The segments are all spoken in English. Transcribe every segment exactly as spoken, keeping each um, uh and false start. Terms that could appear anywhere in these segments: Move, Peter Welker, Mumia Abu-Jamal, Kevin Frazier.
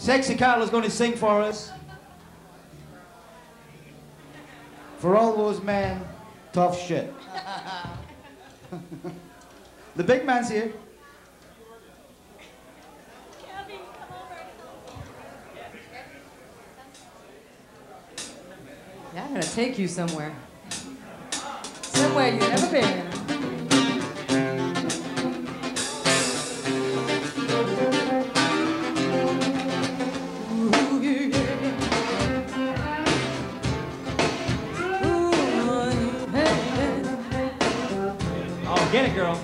Sexy Carl is going to sing for us. For all those men, tough shit. The big man's here. Kevin, come over. Yeah, I'm gonna take you somewhere. Somewhere you've never been. Get it, girl.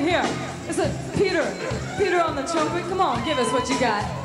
Here. It's a Peter. Peter on the trumpet. Come on, give us what you got.